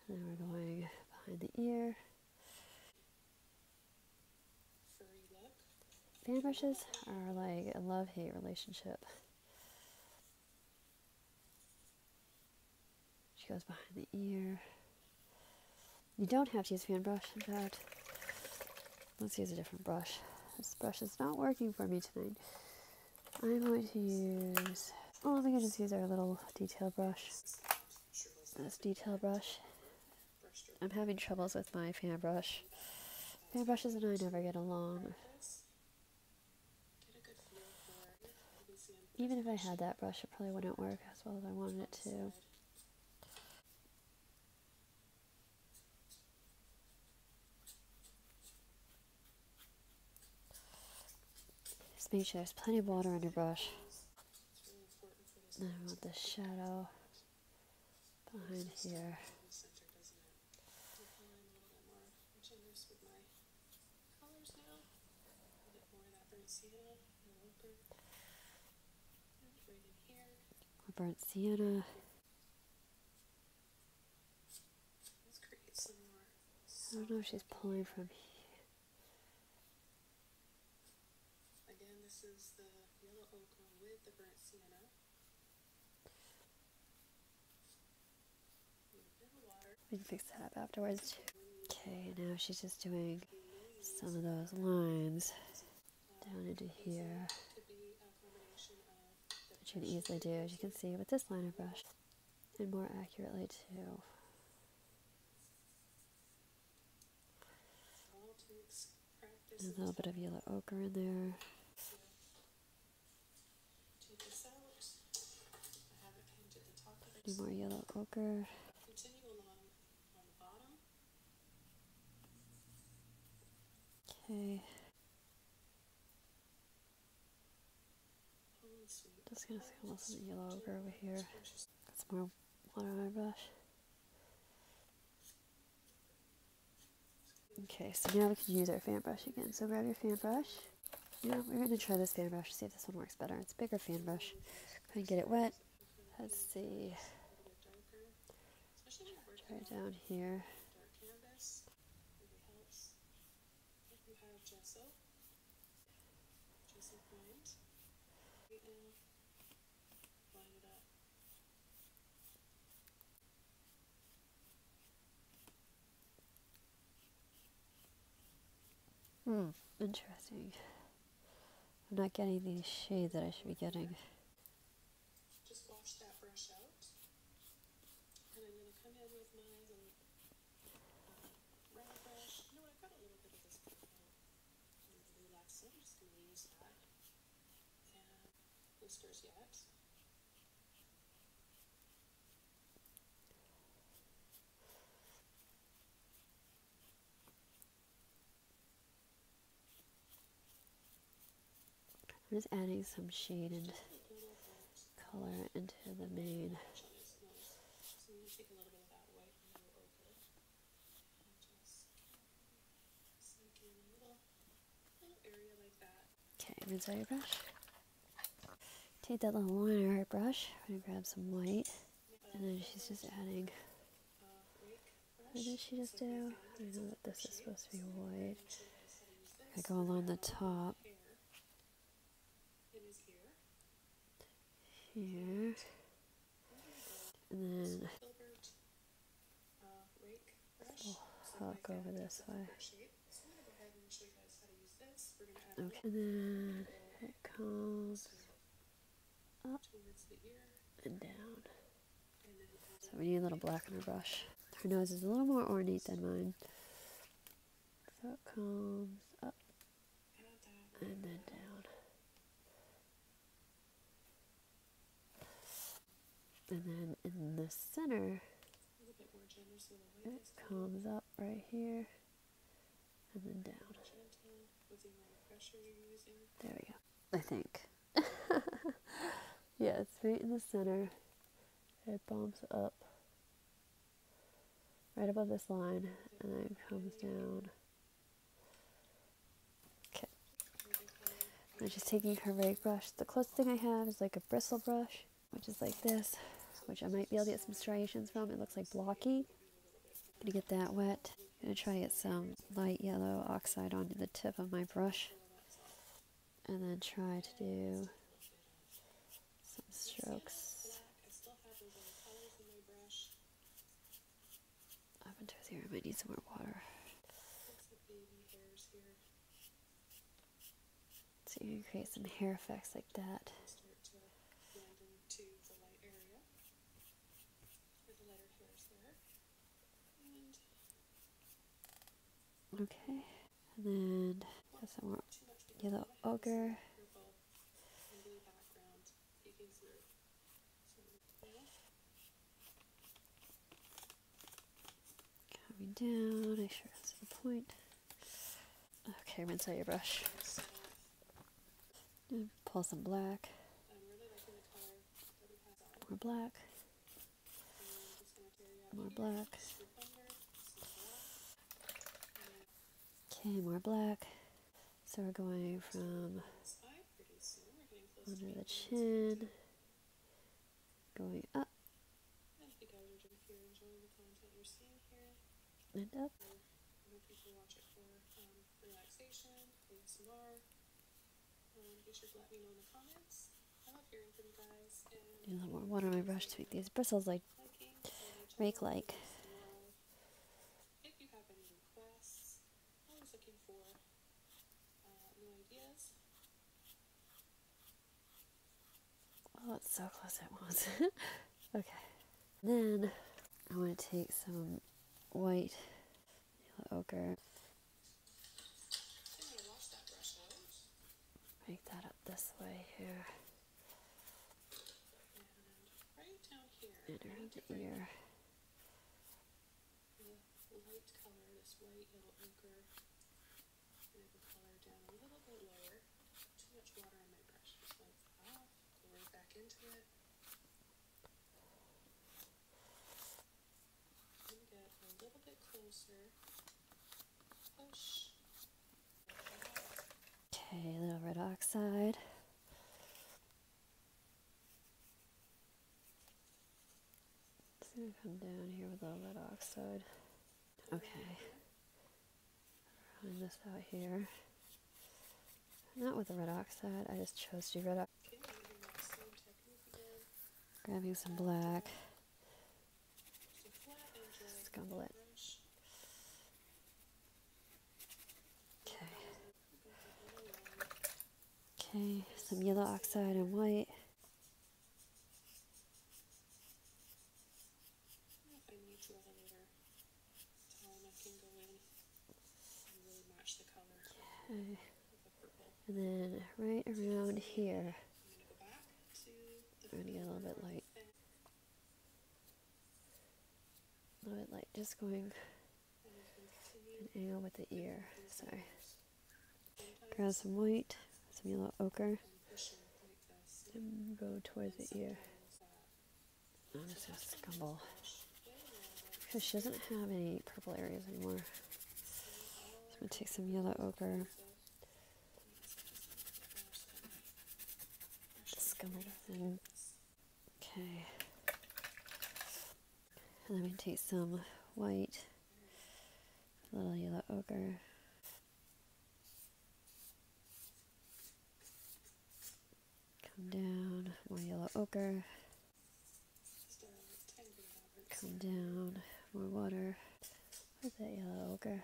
And then we're going behind the ear. Fan brushes are like a love-hate relationship. She goes behind the ear. You don't have to use a fan brush, in fact. Let's use a different brush. This brush is not working for me tonight. I'm going to use... Oh, I think I just use our little detail brush. This detail brush. I'm having troubles with my fan brush. Fan brushes and I never get along. Even if I had that brush, it probably wouldn't work as well as I wanted it to. Just make sure there's plenty of water on your brush. And I want the shadow behind here. Burnt sienna. I don't know if she's pulling from here. Again, this is the yellow ochre with the burnt sienna. We can fix that up afterwards too. Okay, now she's just doing some of those lines down into here. You can easily do, as you can see, with this liner brush, and more accurately too. and a little bit of yellow ochre in there. A few more yellow ochre. Okay. Just gonna see a little yellow ochre over here. Got some more water on my brush. Okay, so now we can use our fan brush again. So grab your fan brush. Now we're gonna try this fan brush to see if this one works better. It's a bigger fan brush. Go ahead and get it wet. Let's see. Try it down here. Hmm, interesting. I'm not getting the shade that I should be getting. Just wash that brush out, and I'm going to come in with my uh, red brush. You know what, I've got a little bit of this purple relaxant, I'm just going to use that. And blisters yet. I'm just adding some shade and color into the mane. Okay, I'm inside your brush. Take that little liner brush. I'm gonna grab some white, and then she's just adding. What did she just do? I know that this is supposed to be white. I go along the top. Here, and then we'll hook over this way. Okay, and then it comes up and down. So we need a little black on our brush. Her nose is a little more ornate than mine. So it comes up and then down. And then in the center, it comes up right here, and then down. There we go, I think. Yeah, it's right in the center. It bumps up right above this line, and then it comes down. Okay. I'm just taking her rake brush. The closest thing I have is like a bristle brush, which is like this, which I might be able to get some striations from. It looks like blocky. I'm gonna get that wet. I'm gonna try to get some light yellow oxide onto the tip of my brush, and then try to do some strokes up into here. I might need some more water. So you can create some hair effects like that. Okay, and then put some more yellow ochre. Coming down, make sure it's to the point. Okay, rinse out your brush. And pull some black. More black. More black. Okay, more black. So we're going from under the chin, going up, and up. Do a little more water on my brush to make these bristles like rake-like. Oh, it's so close at once. Okay. Then I want to take some white, yellow ochre, make that up this way here. And right down here. Inner of the ear. The light color, this white, it'll anchor. And the color down a little bit lower. Too much water on my brush. Just wipe it off. Go right back into it. And get a little bit closer. Push. Okay, a little red oxide. Just gonna come down here with a little red oxide. Okay. Run this out here. Not with the red oxide, I just chose to do red oxide. Grabbing some black. Scumble it. Okay, some yellow oxide and white. If I need to add another tone, I can go in and really match the color. Okay. And then right around here, I'm going to get a little bit light. A little bit light, just going an angle with the ear. Sorry. Grab some white. Some yellow ochre and go towards the ear. I'm just going to scumble because she doesn't have any purple areas anymore. So I'm going to take some yellow ochre, scumble it in. Okay. And then we take some white, a little yellow ochre. Come down, more yellow ochre. Come down, more water with that yellow ochre.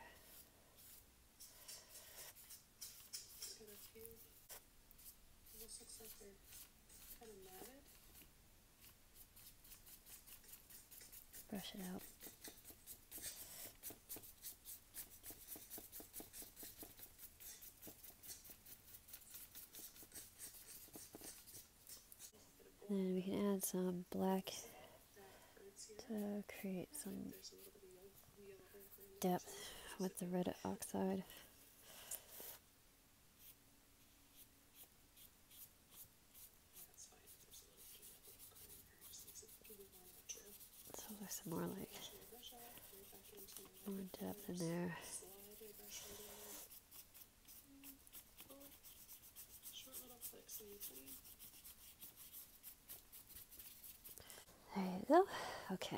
Brush it out. Then we can add some black to create some depth with the red oxide. So there's some more like more depth in there. There you go. Okay.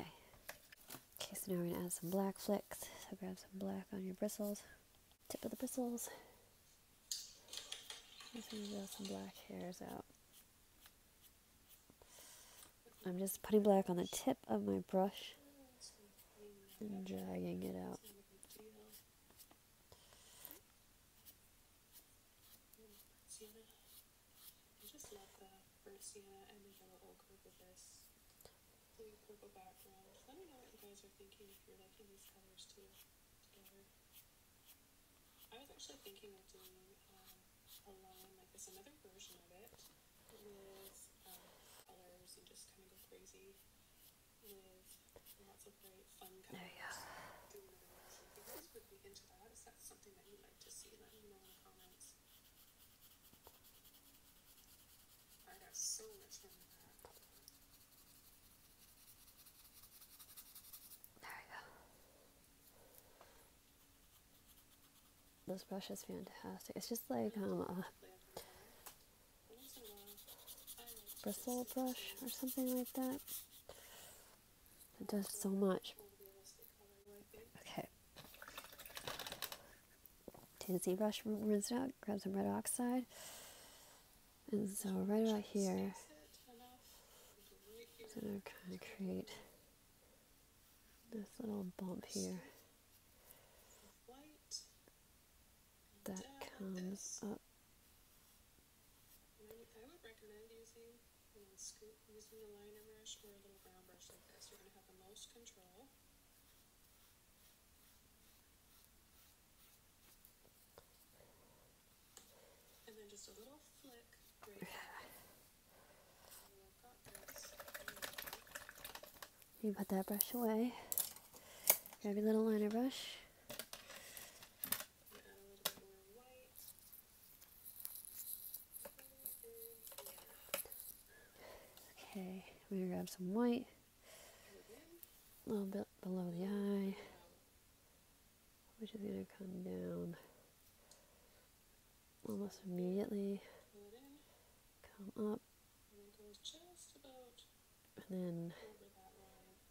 Okay, so now we're gonna add some black flecks. So grab some black on your bristles, tip of the bristles. I'm just gonna draw some black hairs out. I'm just putting black on the tip of my brush and dragging it out. I just love the Bursiana and the yellow ochre with this. Purple background. Let me know what you guys are thinking if you're liking these colors too together. I was actually thinking of doing um, a line like this, another version of it with um, colors and just kind of go crazy with lots of great fun colors. There you go. If you guys would be into that, is that something that you'd like to see? Let me know in the comments. I got so much from that. This brush is fantastic. It's just like um, a bristle brush or something like that. It does so much. Okay. Tansy brush, rinse it out, grab some red oxide. And so right about here, I'm going to kind of create this little bump here. That comes up. I would recommend using you know, scoop, using a liner brush or a little brown brush like this. You're going to have the most control. And then just a little flick. You put that brush away. Grab your little liner brush. Okay, I'm gonna grab some white. A little bit below the eye, which is gonna come down almost immediately. Come up, and then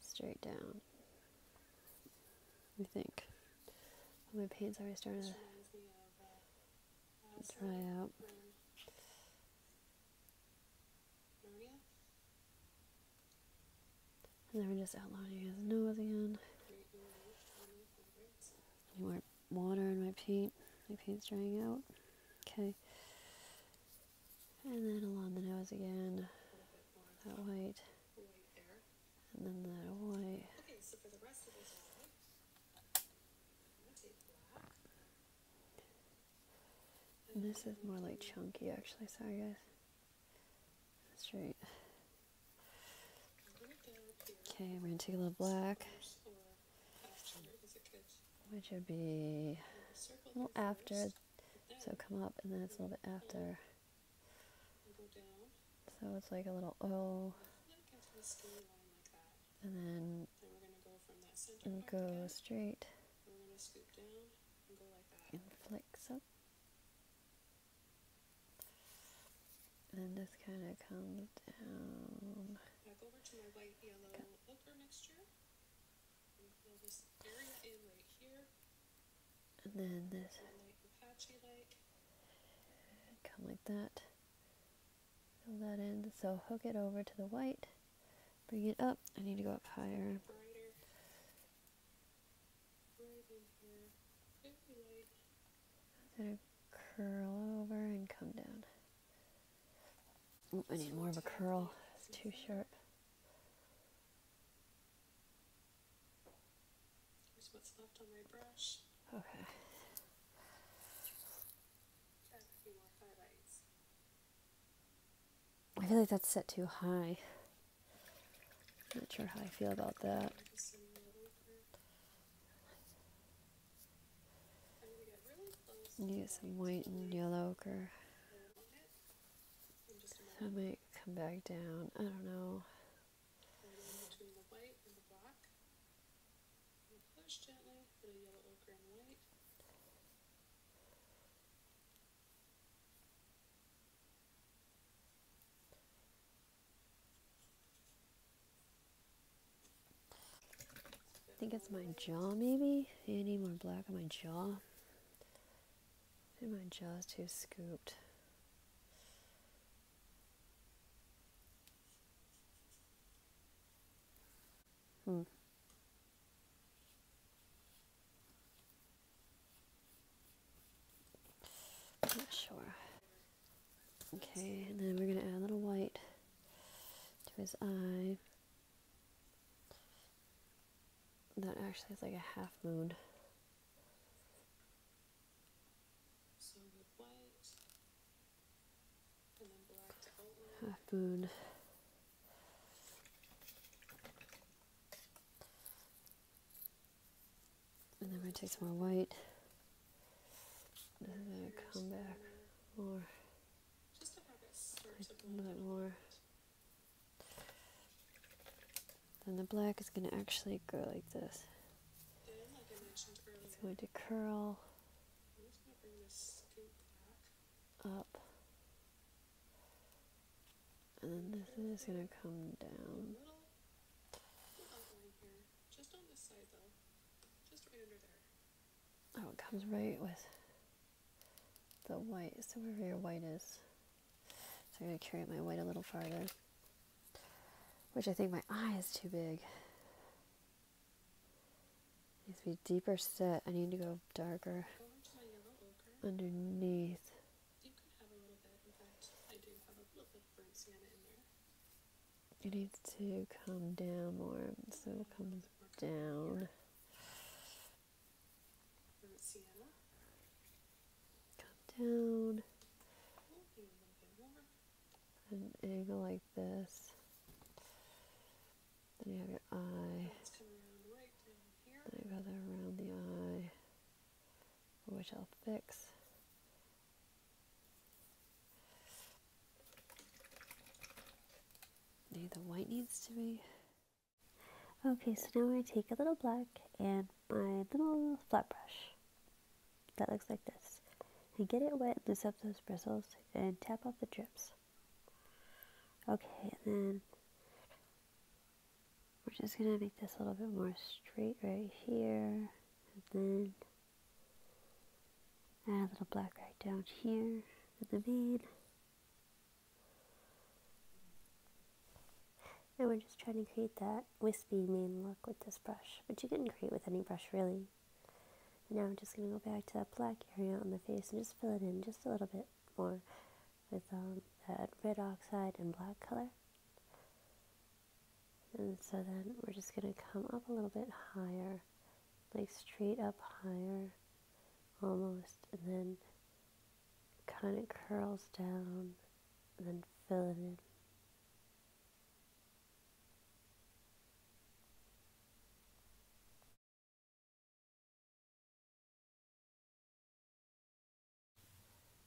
straight down. I think. Well, my paint's already starting to dry out. And then we're just outlining his nose again. Any more water in my paint. My paint's drying out. Okay. And then along the nose again. That white. And then that white. And this is more like chunky actually, sorry guys. Straight. Okay, we're going to take a little black, which would be a little after, so come up and then it's a little bit after, so it's like a little O, and then and go straight, and flicks up, and just kind of comes down. Over to my white yellow ochre mixture. And fill this area in right here. And then this patchy like. Come like that. Fill that in. So hook it over to the white. Bring it up. I need to go up higher. Brighter. Right in here. Very light. I'm gonna curl over and come down. Ooh, I need more of a curl. It's too sharp. What's left on my brush. Okay. Add a few more highlights. I feel like that's set too high. I'm not sure how I feel about that. I'm gonna get some white and yellow ochre. So I might come back down. I don't know. Gently, put a yellow ochre and white. I think it's my jaw, maybe. I need more black on my jaw. I think my jaw's too scooped. Hmm. Not sure. Okay, and then we're going to add a little white to his eye. That actually is like a half moon. So with white, and then black to outline. Half moon. And then we're going to take some more white. I'm gonna come back more, just to have it start to blend a little bit more. Then the black is gonna actually go like this. Then, like I mentioned earlier, it's going to curl. I'm just gonna bring this scoop back up, and then this is gonna come down. A little outline here, just on this side though, just right under there. Oh, it comes right with the white, so wherever your white is. So I'm going to carry my white a little farther, which I think my eye is too big. It needs to be deeper set. I need to go darker underneath. You could have a little bit. In fact, I do have a little bit of burnt sienna in there. It needs to come down more, so it comes down. Down. an angle like this. Then you have your eye. Then I go there around the eye, which I'll fix. Maybe the white needs to be. Okay, so now I take a little black and my little flat brush that looks like this. And get it wet, loose up those bristles, and tap off the drips. Okay, and then we're just going to make this a little bit more straight right here. And then add a little black right down here in the vein. And we're just trying to create that wispy mane look with this brush, which you can create with any brush really. And now I'm just going to go back to that black area on the face and just fill it in just a little bit more with um, that red oxide and black color. And so then we're just going to come up a little bit higher, like straight up higher almost, and then kind of curls down and then fill it in.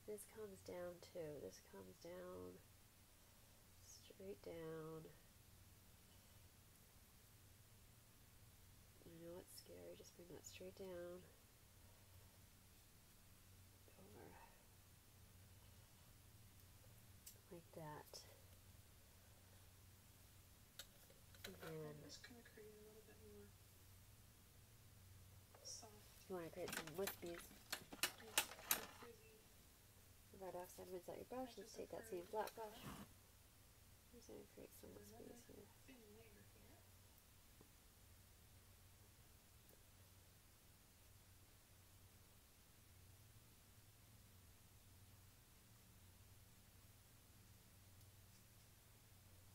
This comes down too. This comes down, straight down. I know it's scary, just bring that straight down. Over. Like that. And then I'm just going to create a little bit more soft. You want to create some wispies. Red oxide rinse out your brush. Let's take that same black brush. I'm just going to create some space here.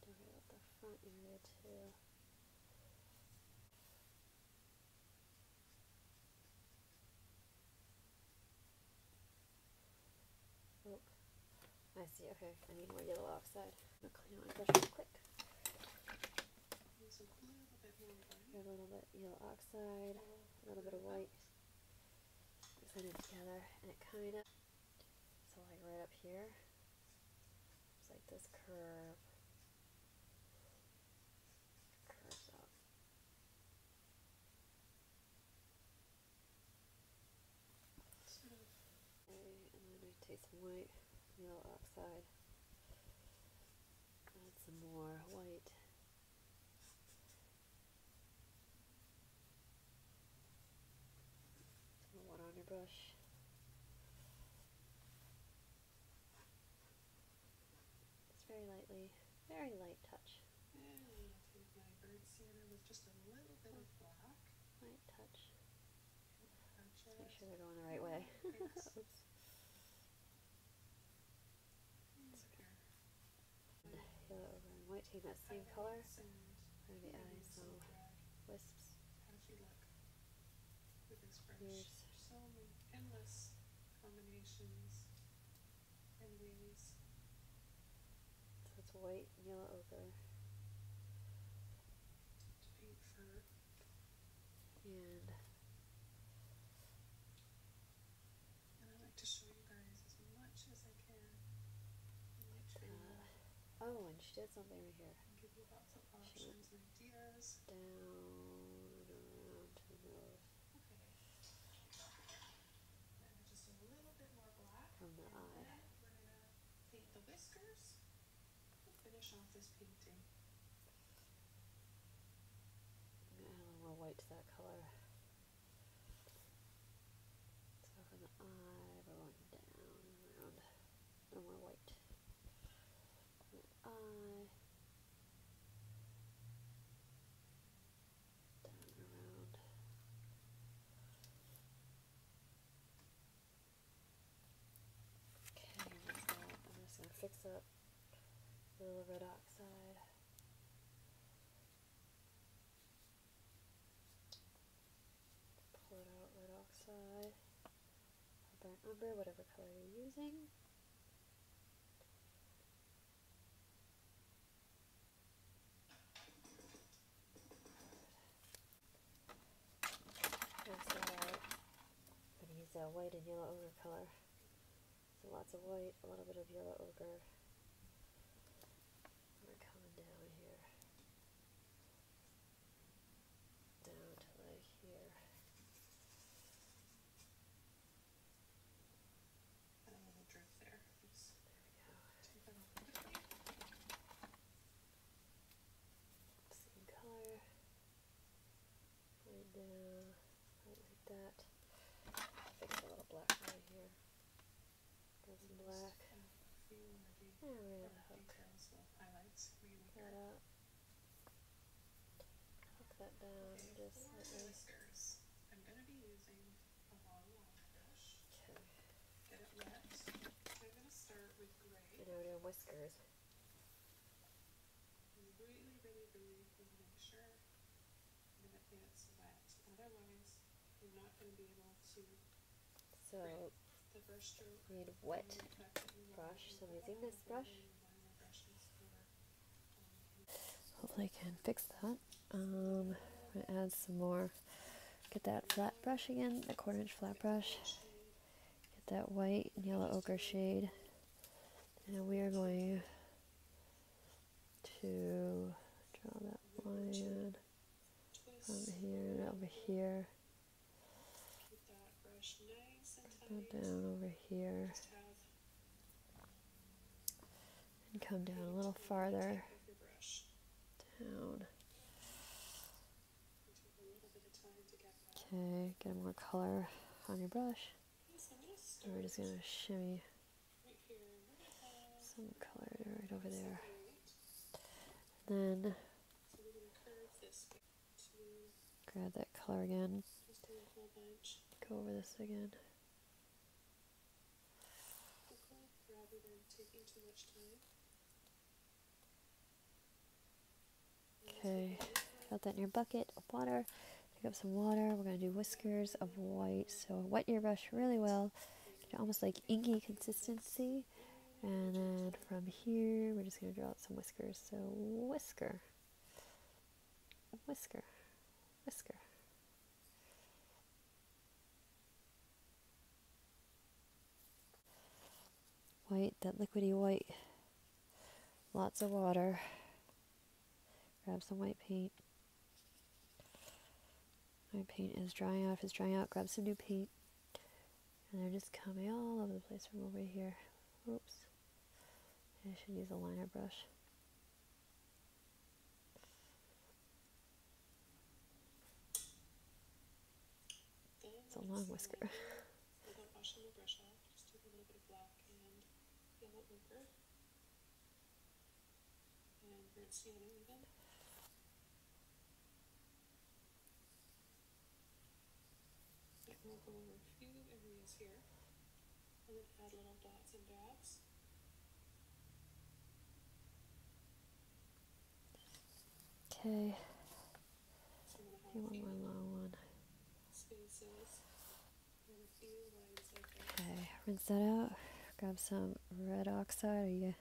Don't worry about the front area too. I see, okay, I need more yellow oxide. I'm going to clean out my brush real quick. Got a little bit yellow oxide, a little bit of white. Blend it together, and it kind of, so like right up here, it's like this curve. Some white, yellow oxide, add some more white, some more water on your brush. It's very lightly, very light touch. And I'll take my bird sienna with just a little bit of black. Light touch. Just make sure they're going the right way. Oops. Over in white, taking that same color over the eye, so wisps. How does she look with this brush? Here's so many endless combinations and ways. So it's white and yellow ochre. It's pink fur. And and I like to show you guys as much as I can. Oh, and she did something right here. Give you lots of options and ideas. Down and around to the middle. Okay. And just a little bit more black. From the eye. And we're going to paint the whiskers. We'll finish off this painting. I'm going to add a little more white to that color. So from the eye, we're going down and around. No more white. Eye, down and around. Okay, that's that. I'm just going to fix up a little red oxide. Pull it out, red oxide, burnt umber, whatever color you're using. with the white and yellow ochre color. So lots of white, a little bit of yellow ochre. We're coming down here. Down to like here. And a little drip there. Just there we go. Same color. Right down. Right like that. Fix a little black right here. There's some black. There we go. Details, little highlights. That up. Hook that down. Okay. Just blisters. I'm gonna be using a long water brush. Okay. Get it wet. So I'm gonna start with gray. You know, doing whiskers. Really, really, really make sure that it's wet. Otherwise, you're not gonna be able to. So. The brush stroke. We need a wet brush, so I'm using this brush. Hopefully I can fix that. Um, I'm going to add some more. Get that flat brush again, the quarter inch flat brush. Get that white and yellow ochre shade. And we are going to draw that line from here and over here. Go down over here and come down a little farther down. Okay, get more color on your brush. And we're just gonna shimmy some color right over there. And then grab that color again. Go over this again. Rather than taking too much time. Okay, got that in your bucket of water. Pick up some water. We're going to do whiskers of white. So wet your brush really well. Get almost like inky consistency. And then from here, we're just going to draw out some whiskers. So whisker, whisker, whisker. White, that liquidy white, lots of water, grab some white paint, my paint is drying out, if it's drying out, grab some new paint, and they're just coming all over the place from over here, oops, I should use a liner brush. It's a long whisker. And we'll go over a few areas here and then add little dots and dabs. Okay. Do one more long one. Spaces and a few lines like that. Okay, rinse that out. Grab some red oxide or you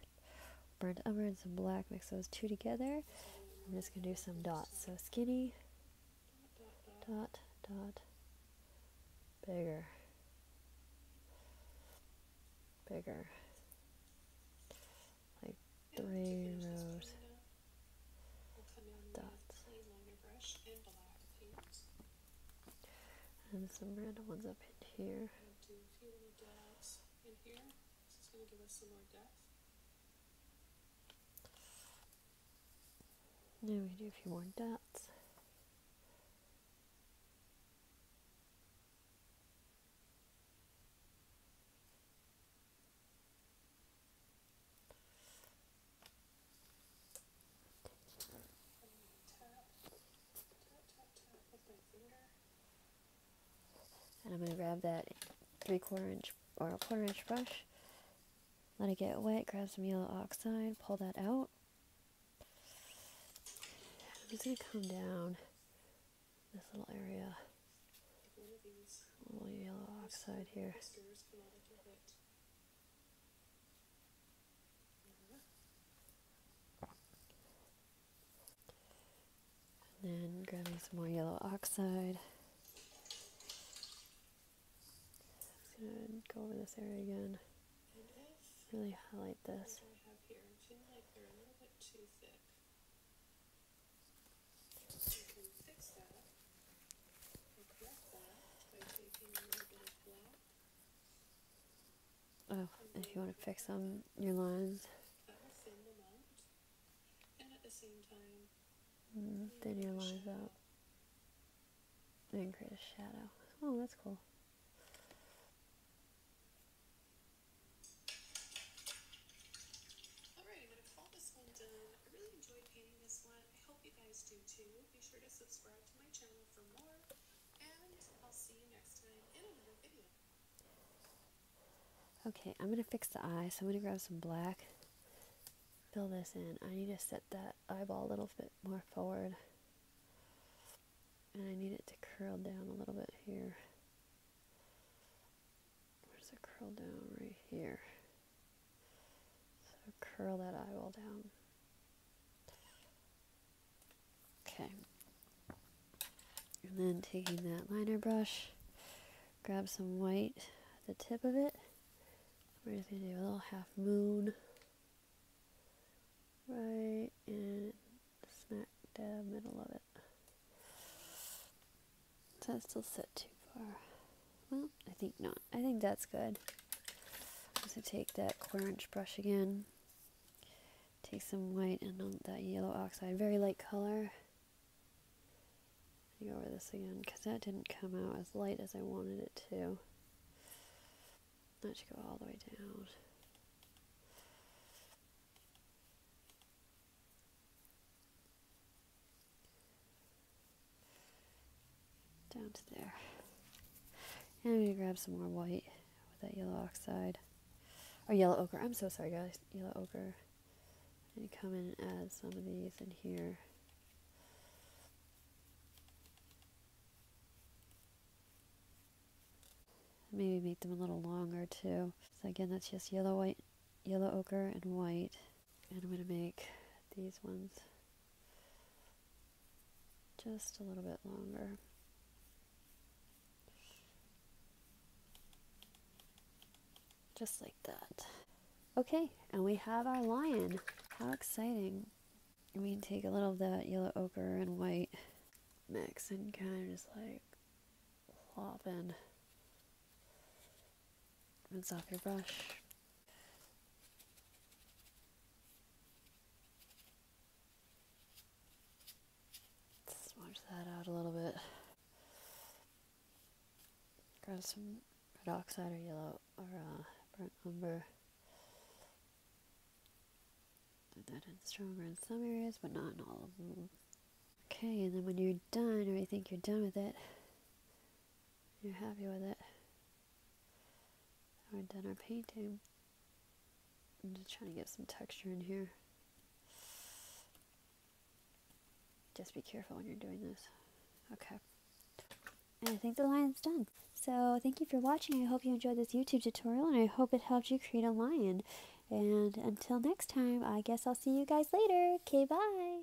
burnt umber and some black, mix those two together. I'm just going to do some dots. So skinny, dot, dot, bigger, bigger, like three rows, dots, and some random ones up in here. Here, this is going to give us some more depth. Now we do a few more dots. And I'm going to grab that three-quarter inch or a quarter inch brush, let it get wet, grab some yellow oxide, pull that out. I'm just going to come down this little area, a little yellow oxide here. And then grabbing some more yellow oxide. gonna go over this area again. Really highlight this. Oh, if you want to fix them, your lines, mm, thin your lines out, and create a shadow. Oh, that's cool. Alright, I'm going to call this one done. I really enjoyed painting this one. I hope you guys do too. Be sure to subscribe to my channel for more, and I'll see you next time in another video. Okay, I'm going to fix the eye, so I'm going to grab some black, fill this in. I need to set that eyeball a little bit more forward, and I need it to curl down a little bit here. Where's the curl down? Right here. So curl that eyeball down. Okay. And then taking that liner brush, grab some white at the tip of it. We're just going to do a little half moon right in smack dab middle of it. Does that still set too far? Well, I think not. I think that's good. I'm just going to take that quarter inch brush again, take some white and on that yellow oxide, very light color. Let me go over this again because that didn't come out as light as I wanted it to. That should go all the way down. Down to there. And I'm going to grab some more white with that yellow oxide. Or yellow ochre. I'm so sorry, guys. Yellow ochre. I'm going to come in and add some of these in here. Maybe make them a little longer too. So again, that's just yellow, white, yellow ochre, and white. And I'm going to make these ones just a little bit longer. Just like that. Okay, and we have our lion. How exciting. We can take a little of that yellow ochre and white mix and kind of just like plop in. Rinse off your brush. Smudge that out a little bit. Grab some red oxide or yellow or uh, burnt umber. Put that in stronger in some areas, but not in all of them. Okay, and then when you're done, or you think you're done with it, you're happy with it. We're done our painting. I'm just trying to get some texture in here. Just be careful when you're doing this. Okay. And I think the lion's done. So thank you for watching. I hope you enjoyed this YouTube tutorial, and I hope it helped you create a lion. And until next time, I guess I'll see you guys later. Okay, bye.